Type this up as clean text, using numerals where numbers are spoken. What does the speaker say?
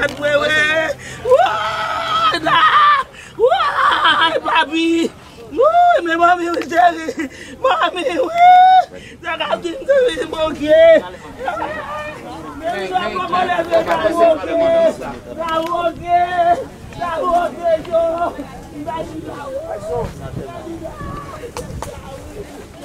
Dad, wewe. Why, papi? My mommy was telling me, mommy, I'm doing something okay. I'm okay.